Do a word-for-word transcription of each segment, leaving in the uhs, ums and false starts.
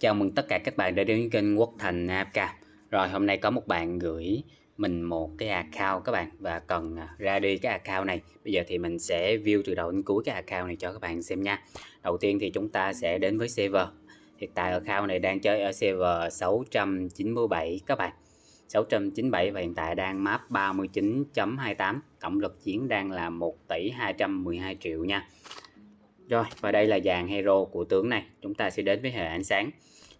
Chào mừng tất cả các bạn đã đến kênh Quốc Thành a pê ca. Rồi hôm nay có một bạn gửi mình một cái account các bạn và cần ra đi cái account này. Bây giờ thì mình sẽ view từ đầu đến cuối cái account này cho các bạn xem nha. Đầu tiên thì chúng ta sẽ đến với server. Hiện tại account này đang chơi ở server sáu trăm chín mươi bảy các bạn. sáu trăm chín mươi bảy và hiện tại đang map ba mươi chín chấm hai tám. Tổng lực chiến đang là một tỷ hai trăm mười hai triệu nha. Rồi, và đây là dàn hero của tướng này. Chúng ta sẽ đến với hệ ánh sáng.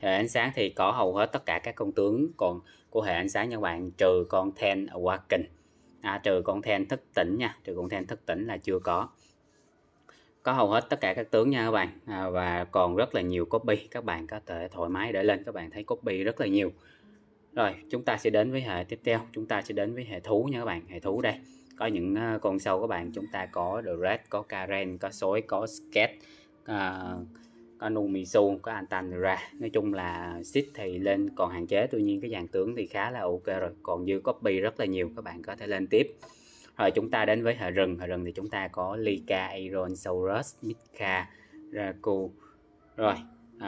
Hệ ánh sáng thì có hầu hết tất cả các con tướng còn của hệ ánh sáng nha các bạn, trừ con Than Awakening, à, trừ con Than thức tỉnh nha, trừ con Than thức tỉnh là chưa có. Có hầu hết tất cả các tướng nha các bạn, à, và còn rất là nhiều copy, các bạn có thể thoải mái để lên, các bạn thấy copy rất là nhiều. Rồi, chúng ta sẽ đến với hệ tiếp theo, chúng ta sẽ đến với hệ thú nha các bạn, hệ thú đây. Có những con sâu các bạn, chúng ta có The Red, có Karen, có Sói, có Skate, uh, có Numisu, có Antandra. Nói chung là Seed thì lên còn hạn chế, tuy nhiên cái dàn tướng thì khá là ok rồi. Còn dư copy rất là nhiều, các bạn có thể lên tiếp. Rồi chúng ta đến với hệ rừng, hệ rừng thì chúng ta có Lika, Iron Saurus, Mika, Raku, rồi uh,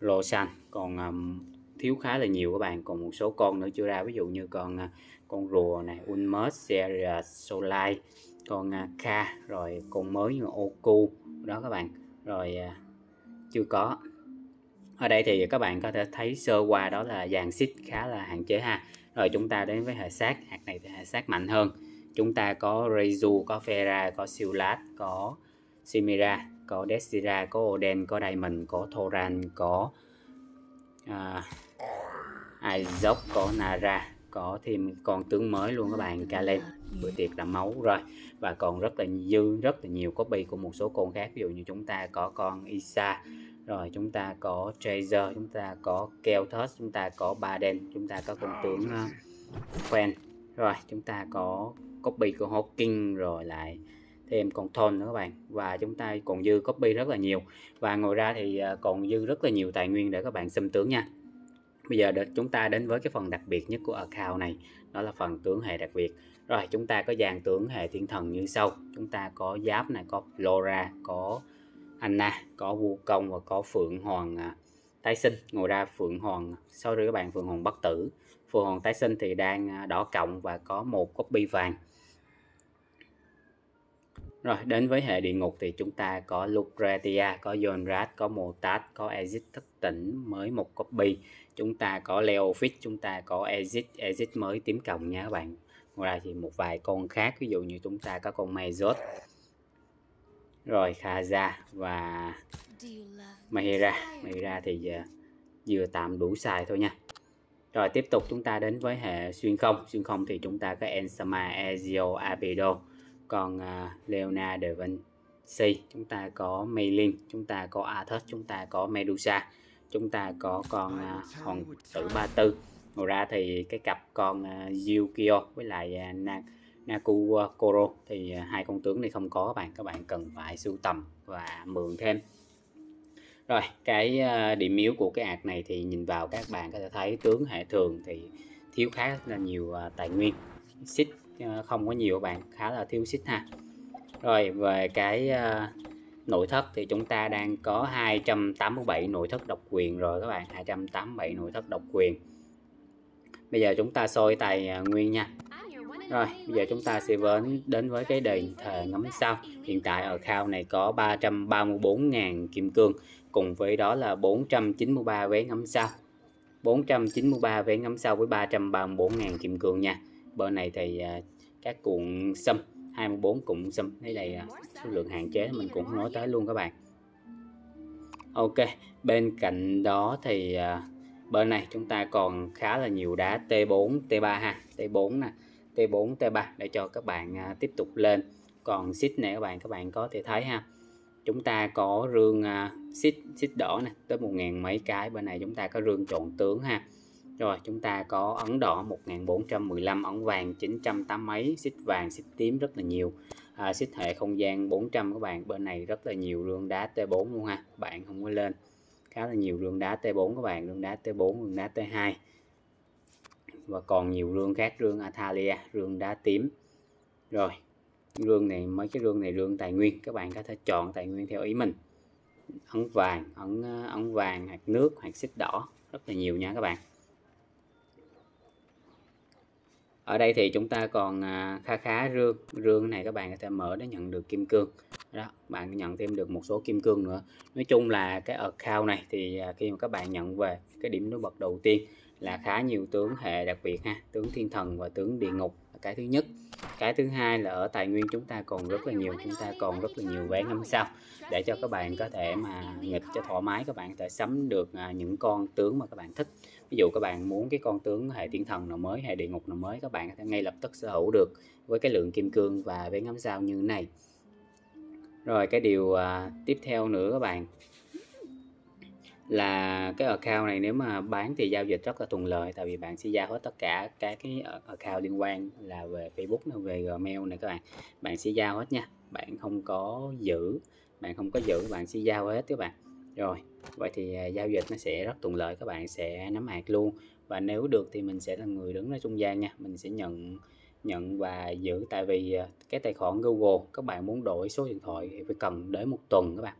Losan. Còn um, thiếu khá là nhiều các bạn, còn một số con nữa chưa ra, ví dụ như con con rùa này, Ulmer, Sierra, Solai, con Ka, rồi con mới như Oku đó các bạn, rồi chưa có. Ở đây thì các bạn có thể thấy sơ qua đó là dàn xích khá là hạn chế ha. Rồi chúng ta đến với hệ sát, hạt này thì hệ sát mạnh hơn. Chúng ta có Reizu, có fera, có sylas, có simira, có desira, có odin, có diamond, có thoran, có à, ai dốc, có nara, có thêm con tướng mới luôn các bạn, Kalen, bữa tiệc đẫm máu rồi. Và còn rất là dư rất là nhiều copy của một số con khác, ví dụ như chúng ta có con Isa, rồi chúng ta có Treaser, chúng ta có Keltos, chúng ta có Baden, chúng ta có con tướng uh, Quen, rồi chúng ta có copy của Hawking, rồi lại thêm con Thon nữa các bạn, và chúng ta còn dư copy rất là nhiều. Và ngoài ra thì còn dư rất là nhiều tài nguyên để các bạn xâm tướng nha. Bây giờ chúng ta đến với cái phần đặc biệt nhất của account này, đó là phần tướng hệ đặc biệt. Rồi chúng ta có dàn tướng hệ thiên thần như sau. Chúng ta có Giáp này, có Lora, có Anna, có Vua Công và có Phượng Hoàng Tái Sinh. Ngoài ra Phượng Hoàng, sorry các bạn, Phượng Hoàng Bất Tử, Phượng Hoàng Tái Sinh thì đang đỏ cộng và có một copy vàng. Rồi đến với hệ địa ngục thì chúng ta có Lucretia, có Jonrad, có Motat, có Exit thức tỉnh mới một copy. Chúng ta có Leofit, chúng ta có Exit, Exit mới tím còng nha các bạn. Ngoài ra thì một vài con khác, ví dụ như chúng ta có con Mezot, rồi Khaza và Mahira. Mahira thì vừa tạm đủ xài thôi nha. Rồi tiếp tục chúng ta đến với hệ xuyên không. Xuyên không thì chúng ta có Ensama, Ezio, Abido, còn uh, Leona de Vinci, chúng ta có Maylin, chúng ta có Athos, chúng ta có Medusa, chúng ta có con uh, Hoàng Tử ba mươi tư. Ngoài ra thì cái cặp con uh, Yukio với lại uh, Nakukoro thì uh, hai con tướng này không có các bạn, các bạn cần phải sưu tầm và mượn thêm. Rồi cái uh, điểm yếu của cái ạc này thì nhìn vào các bạn có thể thấy tướng hệ thường thì thiếu khá là nhiều uh, tài nguyên, xích không có nhiều bạn, khá là thiếu xích ha. Rồi về cái uh, nội thất thì chúng ta đang có hai trăm tám mươi bảy nội thất độc quyền rồi các bạn, hai trăm tám mươi bảy nội thất độc quyền. Bây giờ chúng ta soi tài uh, nguyên nha. Rồi bây giờ chúng ta sẽ đến đến với cái đề thề ngắm sao. Hiện tại ở account này có ba trăm ba mươi tư nghìn kim cương, cùng với đó là bốn trăm chín mươi ba vé ngắm sao, bốn trăm chín mươi ba vé ngắm sao với ba trăm ba mươi tư nghìn kim cương nha. Bên này thì uh, các cuộn sâm, hai mươi tư cuộn sâm, đây là uh, số lượng hạn chế mình cũng nói tới luôn các bạn. Ok, bên cạnh đó thì uh, bên này chúng ta còn khá là nhiều đá tê bốn, tê ba ha, tê bốn nè, tê bốn, tê ba để cho các bạn uh, tiếp tục lên. Còn xít này các bạn, các bạn có thể thấy ha, chúng ta có rương uh, xít, xít đỏ nè, tới một nghìn mấy cái. Bên này chúng ta có rương trộn tướng ha. Rồi chúng ta có ấn đỏ một nghìn bốn trăm mười lăm, ấn vàng chín trăm tám mươi mấy, xích vàng, xích tím rất là nhiều, à, xích hệ không gian bốn trăm các bạn. Bên này rất là nhiều rương đá tê bốn luôn ha, bạn không có lên, khá là nhiều rương đá tê bốn các bạn, rương đá tê bốn, rương đá tê hai và còn nhiều rương khác, rương Athalia, rương đá tím. Rồi rương này, mấy cái rương này rương tài nguyên, các bạn có thể chọn tài nguyên theo ý mình. ấn vàng, ấn ấn vàng, hạt nước, hạt xích đỏ rất là nhiều nha các bạn. Ở đây thì chúng ta còn khá khá rương, rương này các bạn có thể mở để nhận được kim cương. Đó, bạn nhận thêm được một số kim cương nữa. Nói chung là cái account này thì khi mà các bạn nhận về cái điểm nổi bật đầu tiên là khá nhiều tướng hệ đặc biệt ha, tướng thiên thần và tướng địa ngục là cái thứ nhất. Cái thứ hai là ở tài nguyên chúng ta còn rất là nhiều, chúng ta còn rất là nhiều vé ngắm sao để cho các bạn có thể mà nghịch cho thoải mái, các bạn có thể sắm được những con tướng mà các bạn thích. Ví dụ các bạn muốn cái con tướng hệ thiên thần nào mới, hệ địa ngục nào mới, các bạn có thể ngay lập tức sở hữu được với cái lượng kim cương và vé ngắm sao như này. Rồi cái điều tiếp theo nữa các bạn là cái account này nếu mà bán thì giao dịch rất là thuận lợi, tại vì bạn sẽ giao hết tất cả các cái account liên quan là về Facebook này, về Gmail này các bạn, bạn sẽ giao hết nha, bạn không có giữ, bạn không có giữ bạn sẽ giao hết các bạn. Rồi vậy thì giao dịch nó sẽ rất thuận lợi, các bạn sẽ nắm hạt luôn, và nếu được thì mình sẽ là người đứng ở trung gian nha, mình sẽ nhận nhận và giữ, tại vì cái tài khoản Google các bạn muốn đổi số điện thoại thì phải cần đến một tuần các bạn,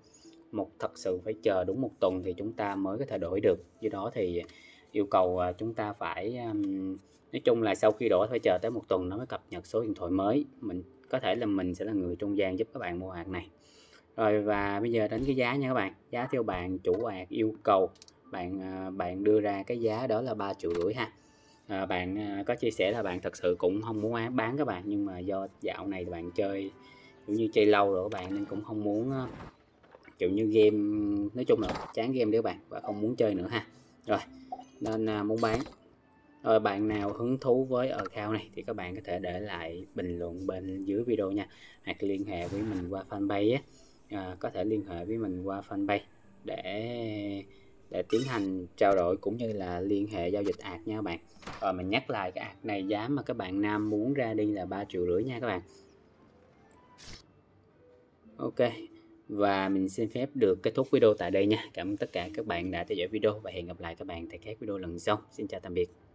một thật sự phải chờ đúng một tuần thì chúng ta mới có thể đổi được. Do đó thì yêu cầu chúng ta phải, nói chung là sau khi đổi phải chờ tới một tuần nó mới cập nhật số điện thoại mới, mình có thể là mình sẽ là người trung gian giúp các bạn mua hạt này. Rồi và bây giờ đến cái giá nha các bạn, giá theo bạn chủ hạt yêu cầu, bạn bạn đưa ra cái giá đó là ba triệu rưỡi ha. À, bạn có chia sẻ là bạn thật sự cũng không muốn bán các bạn, nhưng mà do dạo này bạn chơi kiểu như chơi lâu rồi các bạn nên cũng không muốn kiểu như game, nói chung là chán game đấy các bạn và không muốn chơi nữa ha, rồi nên muốn bán. Rồi bạn nào hứng thú với account này thì các bạn có thể để lại bình luận bên dưới video nha, hoặc liên hệ với mình qua fanpage á. À, có thể liên hệ với mình qua fanpage để để tiến hành trao đổi cũng như là liên hệ giao dịch ạt nha các bạn. Rồi mình nhắc lại cái ạt này giá mà các bạn nam muốn ra đi là ba triệu rưỡi nha các bạn. Ok, và mình xin phép được kết thúc video tại đây nha. Cảm ơn tất cả các bạn đã theo dõi video và hẹn gặp lại các bạn tại các video lần sau. Xin chào tạm biệt.